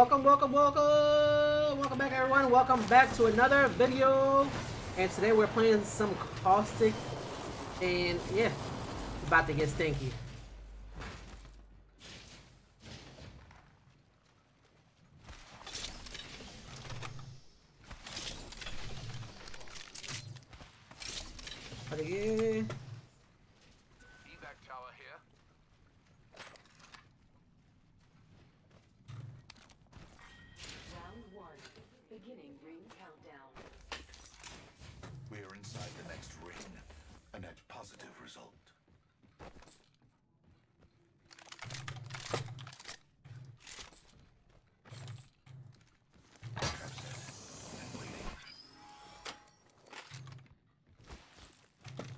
Welcome back, everyone. Welcome back to another video. And today we're playing some Caustic. And yeah, about to get stinky.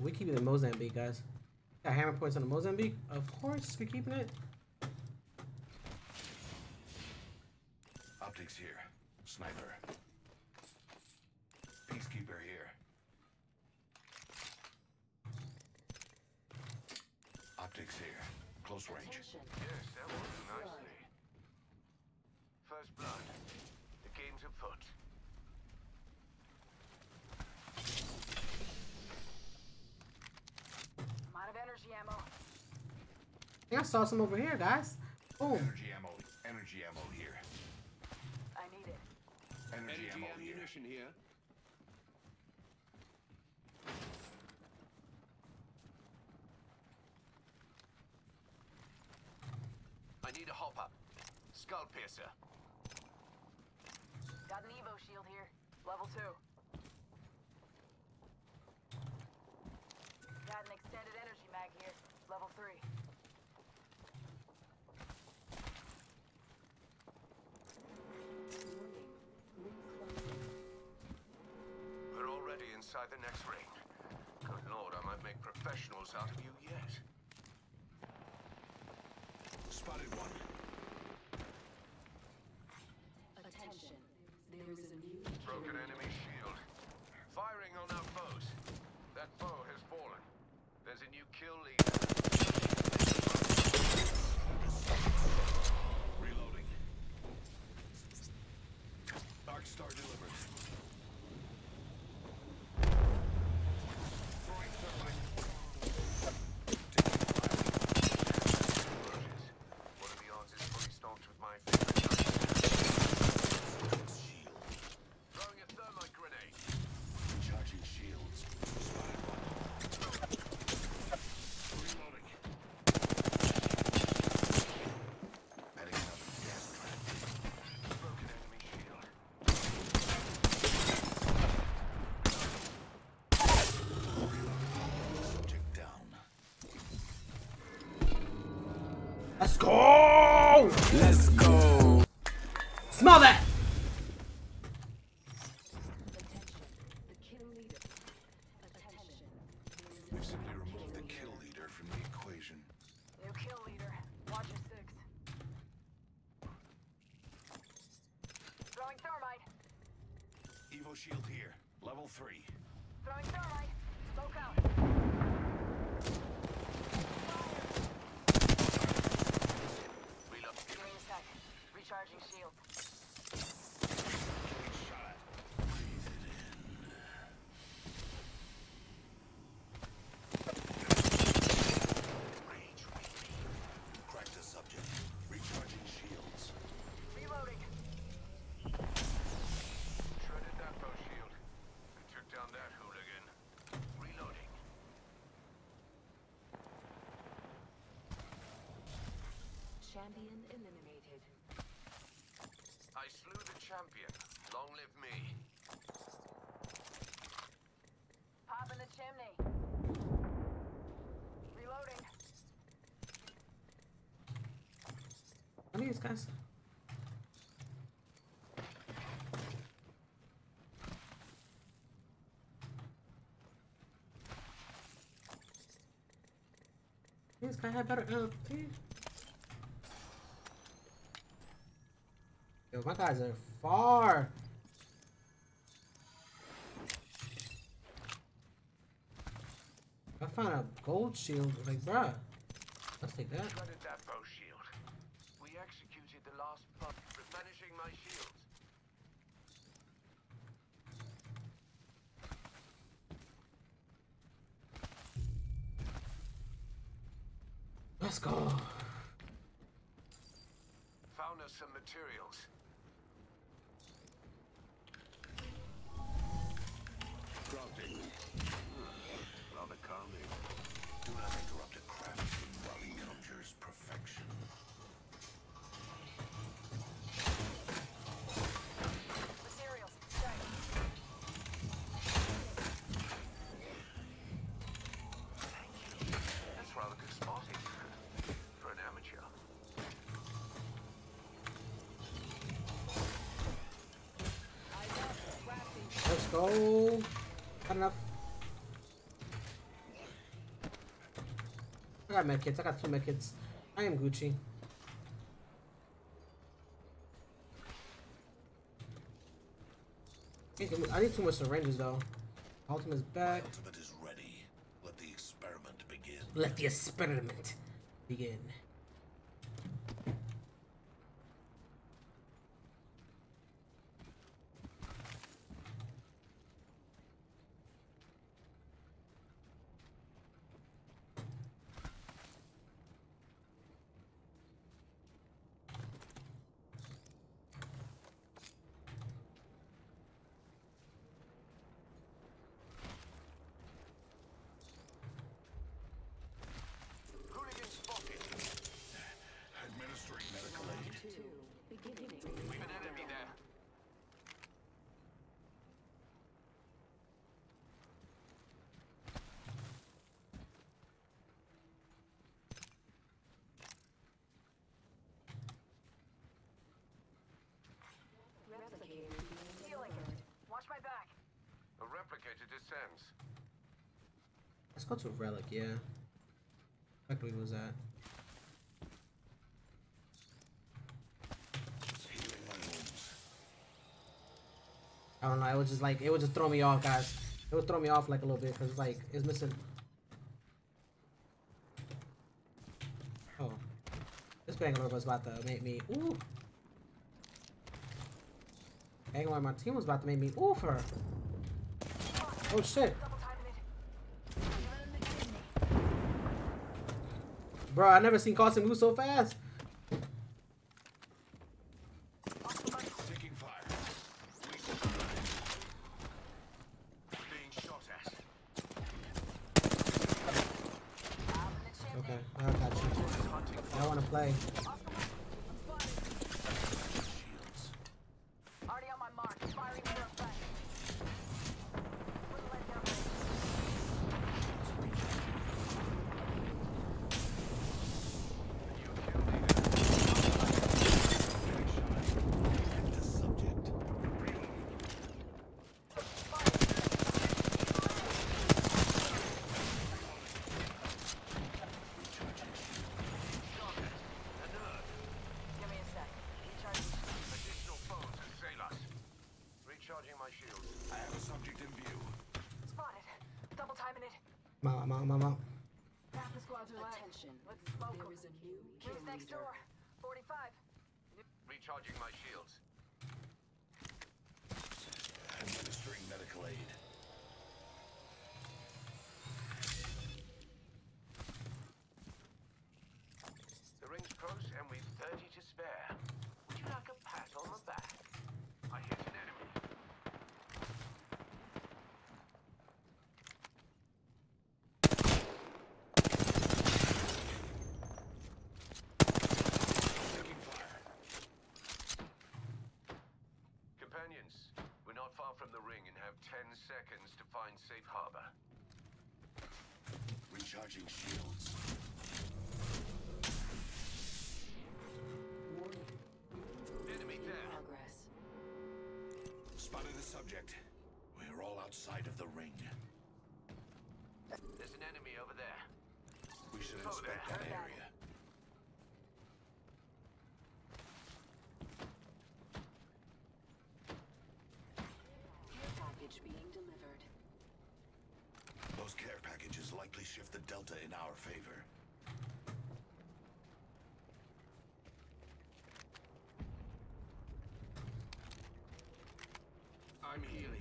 We keep it in Mozambique, guys. Got hammer points on the Mozambique. Of course, we're keeping it. Optics here. Sniper. Peacekeeper here. Optics here. Close range. Attention. Yes, that works nicely. First blood. The game's afoot. Yeah, I saw some over here, guys. Oh, energy ammo here. I need it. Energy ammunition here. I need a hop up. Skull piercer. Got an Evo shield here. Level 2. Got an extended energy mag here. Level 3. Inside the next ring. Good lord, I might make professionals out of you yet. Spotted one. Attention. There is a new broken enemy shield. Firing on our foes. That foe has fallen. There's a new kill leader. Reloading. Dark Star delivered. Let's go! Let's go! Smell that! Attention. The kill leader. Attention. We've simply removed the kill leader from the equation. New kill leader. Watch your 6. Throwing thermite. Evo shield here. Level 3. Throwing thermite. Smoke out. Charging shield. Shot. Breathe it in. Rage. Crack the subject. Recharging shields. Reloading. Shredded that bow shield. I took down that hooligan. Reloading. Champion eliminated. I slew the champion. Long live me. Pop in the chimney. Reloading. What are these guys? These guys have better LP. Yo, my guys are far. I found a gold shield. Like, bruh. Let's take that. We executed the last bug. Replenishing my shields. Let's go. Found us some materials. Granting. Rather calming. Do not interrupt a craftsman while he conjures perfection. Go. Not enough. I got medkits. I got 2 medkits. I am Gucci. I need 2 more syringes though. Ultimate is back. Ultimate is ready. Let the experiment begin. Let the experiment begin. Let's go to Relic, yeah. What exactly was that? I don't know, it was just like, it would just throw me off, guys. It would throw me off like a little bit, because it's like, it's missing. Oh. This Bangalore was about to make me, ooh. Bangalore, my team was about to make me, ooh, for her. Oh shit. Bro, I never seen Carson move so fast. Okay, I got you. I want to play. Recharging my shields. Administering medical aid. The ring's close and we've 30 to spare. Would you like a pat on the back? I hit an enemy. From the ring and have 10 seconds to find safe harbor. Recharging shields. Enemy there. Progress. Spotted the subject. We're all outside of the ring. There's an enemy over there. We should inspect that area. Care packages likely shift the delta in our favor. healing.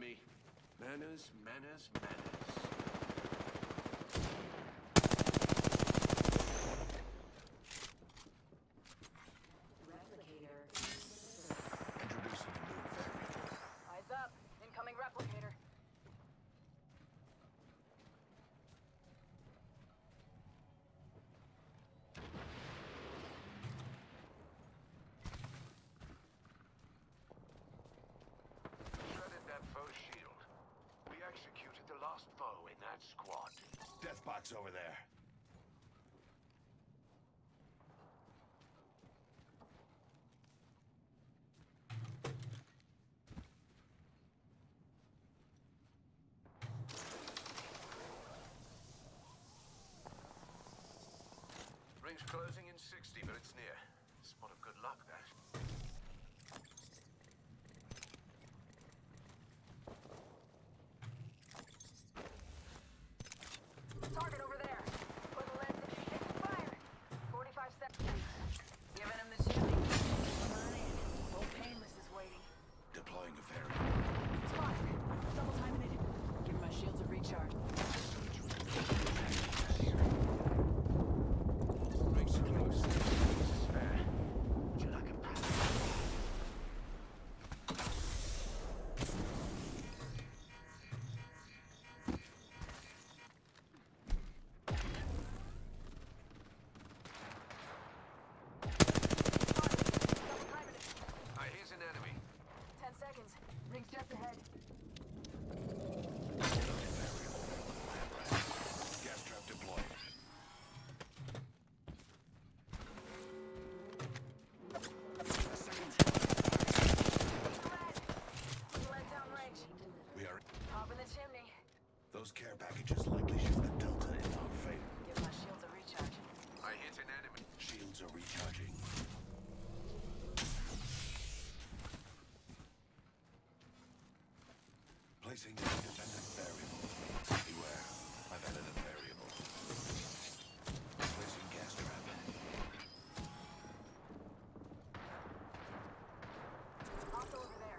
Me. Manners, manners, manners. Squad. Deathbox over there. Ring's closing in 60 minutes near. Spot of good luck, that. Those care packages likely shift the delta in our favor. Give my shields a recharge. I hit an enemy. Shields are recharging. Placing the independent variable. Beware, I've added a variable. Placing gas trap. Also over there.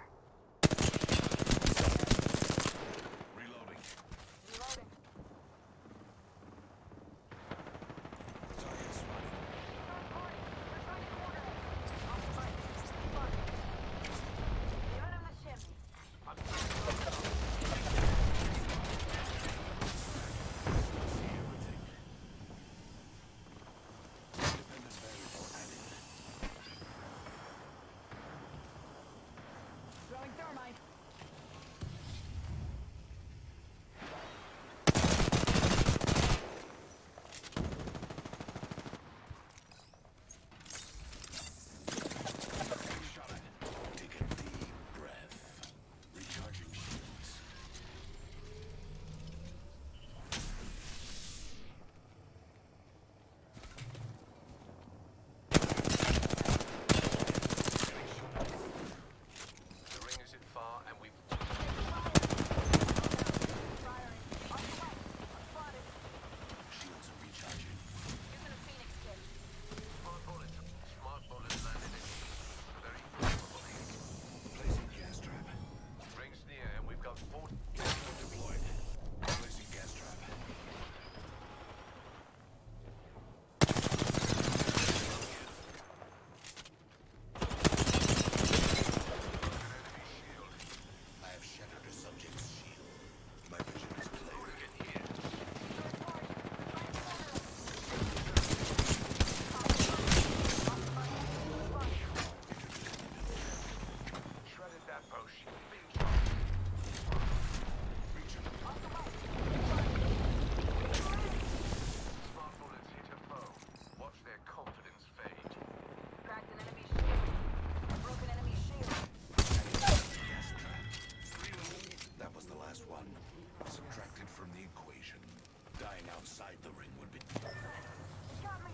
outside the ring would be... He got me.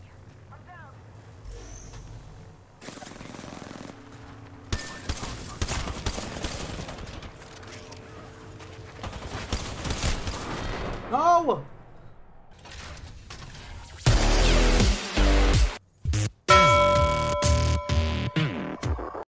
I'm down. No!